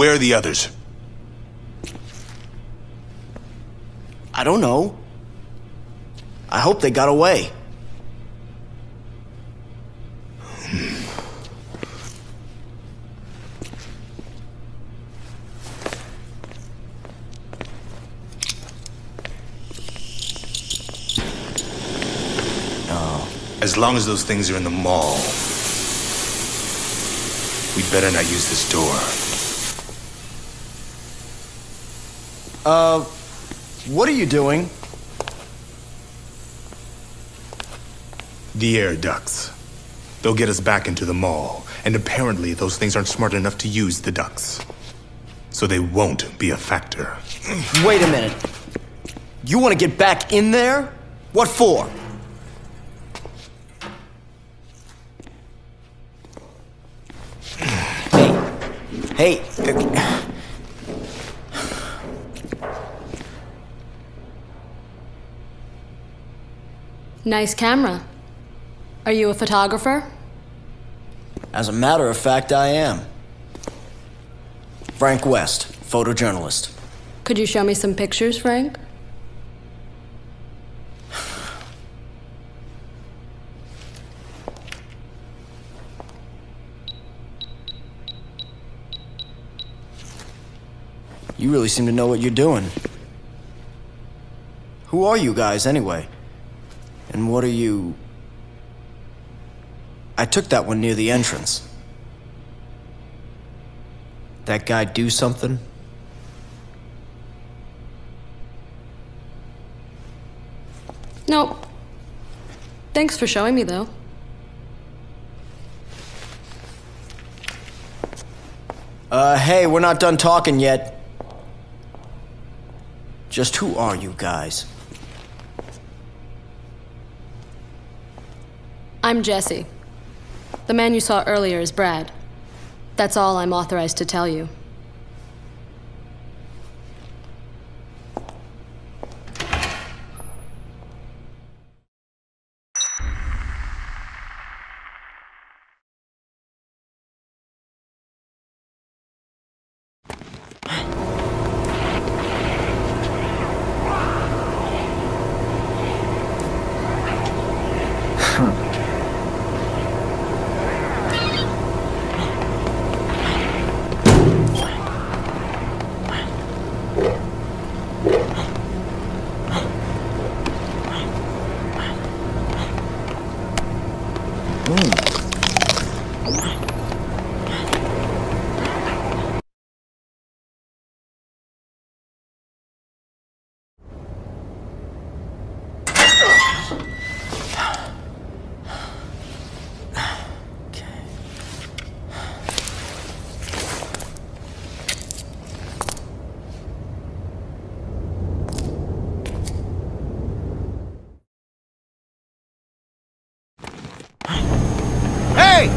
Where are the others? I don't know. I hope they got away. As long as those things are in the mall, we'd better not use this door. What are you doing? The air ducts. They'll get us back into the mall, and apparently those things aren't smart enough to use the ducts. So they won't be a factor. Wait a minute. You want to get back in there? What for? Hey, nice camera. Are you a photographer? As a matter of fact, I am. Frank West, photojournalist. Could you show me some pictures, Frank? You really seem to know what you're doing. Who are you guys, anyway? And what are you... I took that one near the entrance. That guy do something? Nope. Thanks for showing me, though. Hey, we're not done talking yet. Just who are you guys? I'm Jesse. The man you saw earlier is Brad. That's all I'm authorized to tell you.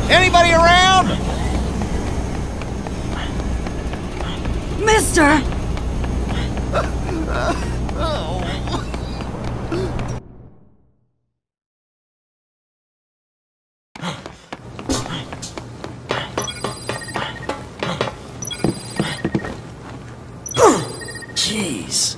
Anybody around? Mister! Jeez.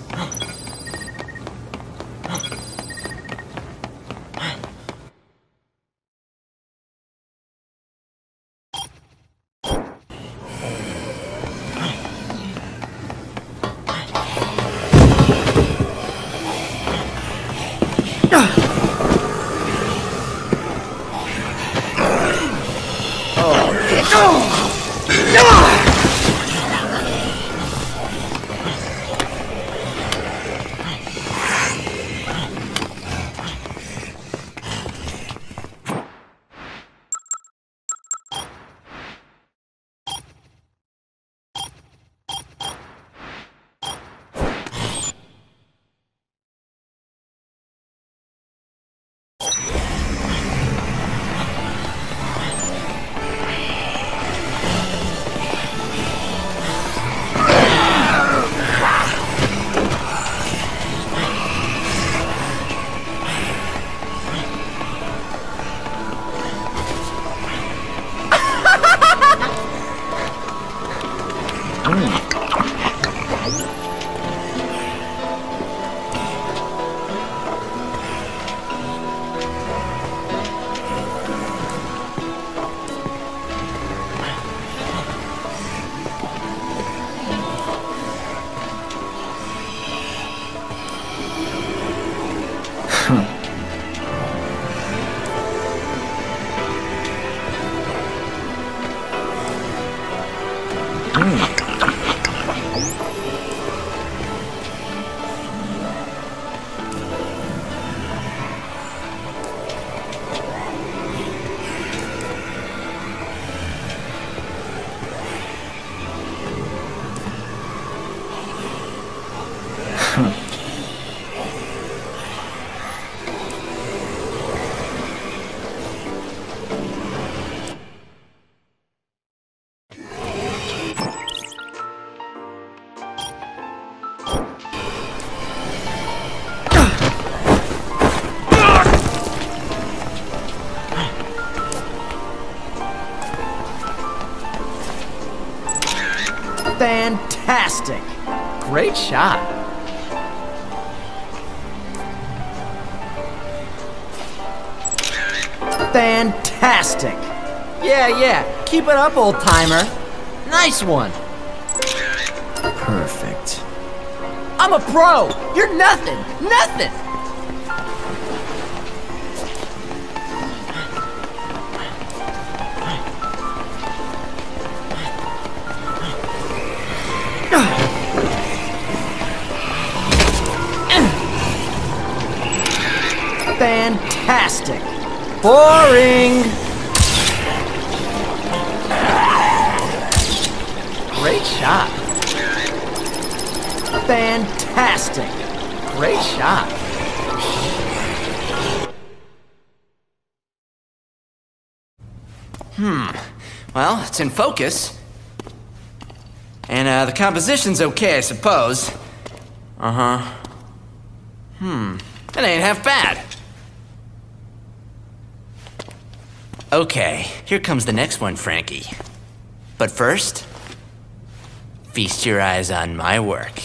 Fantastic! Great shot! Fantastic! Yeah, keep it up, old timer! Nice one! Perfect. I'm a pro! You're nothing! Nothing! Fantastic! Boring! Great shot! Fantastic! Great shot! Well, it's in focus. And, the composition's okay, I suppose. That ain't half bad. Okay, here comes the next one, Frankie. But first, feast your eyes on my work.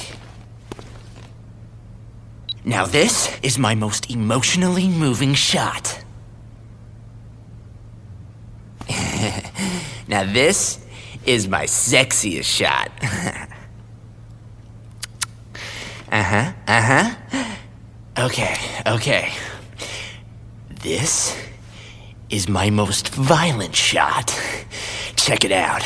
Now this is my most emotionally moving shot. Now this is my sexiest shot. Okay. This is my most violent shot. Check it out.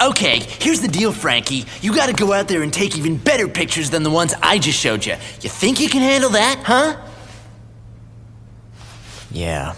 Okay, here's the deal, Frankie. You gotta go out there and take even better pictures than the ones I just showed you. You think you can handle that, huh? Yeah.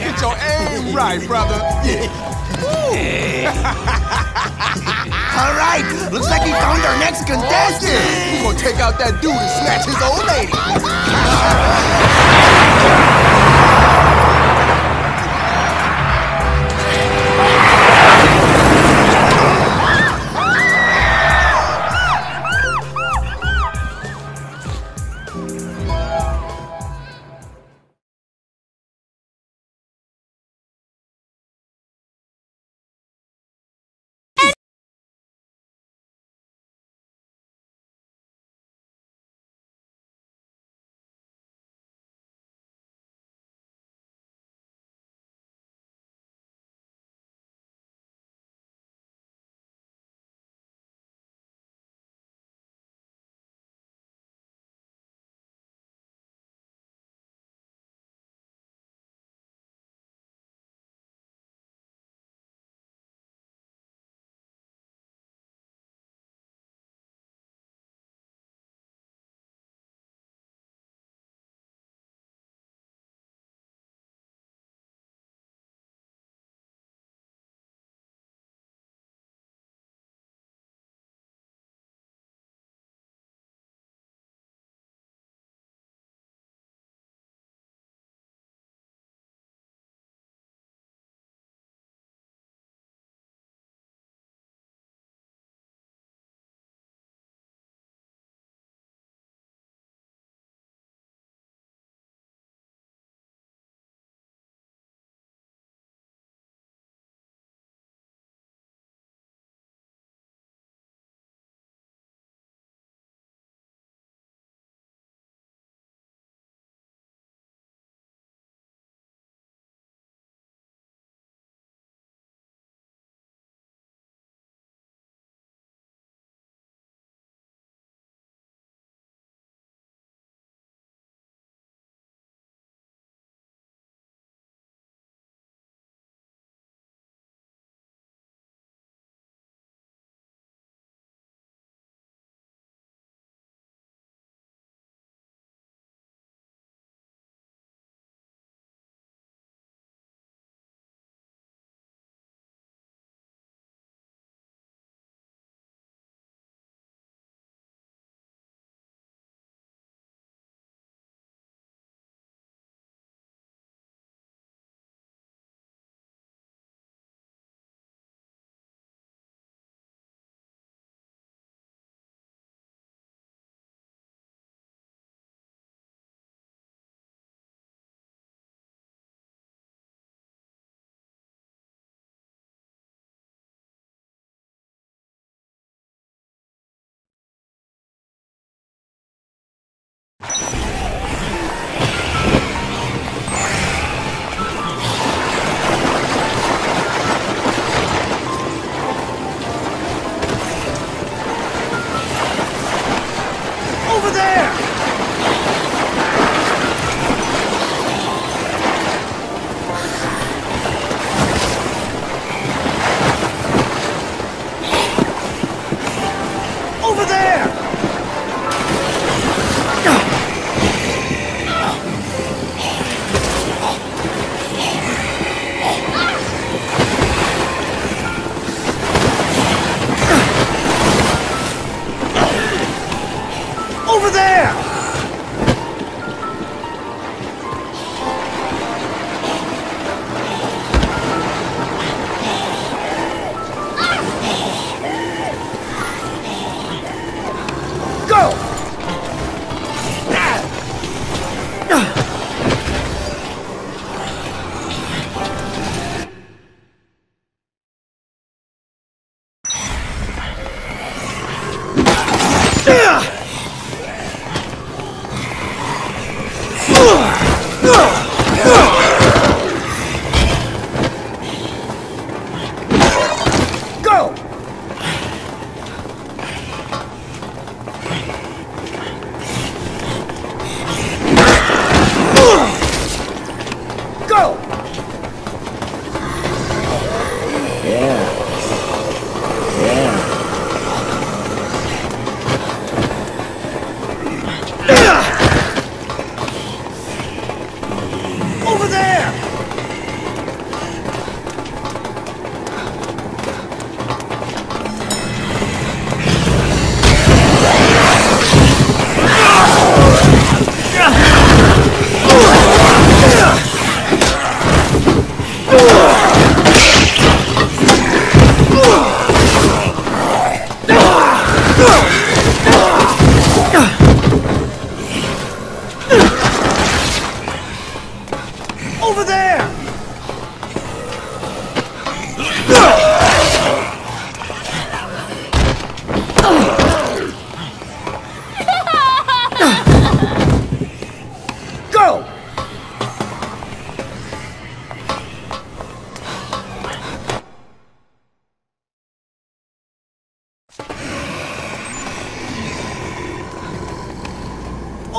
Get your aim right, brother. Yeah. All right, looks like we found our next contestant. We're gonna take out that dude and snatch his old lady.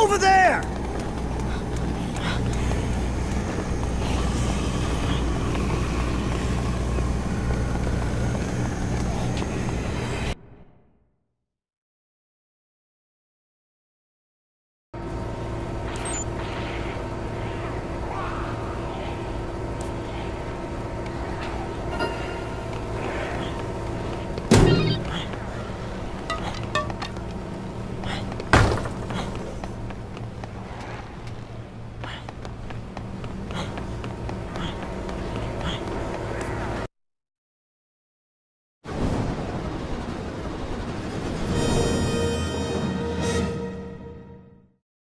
Over there!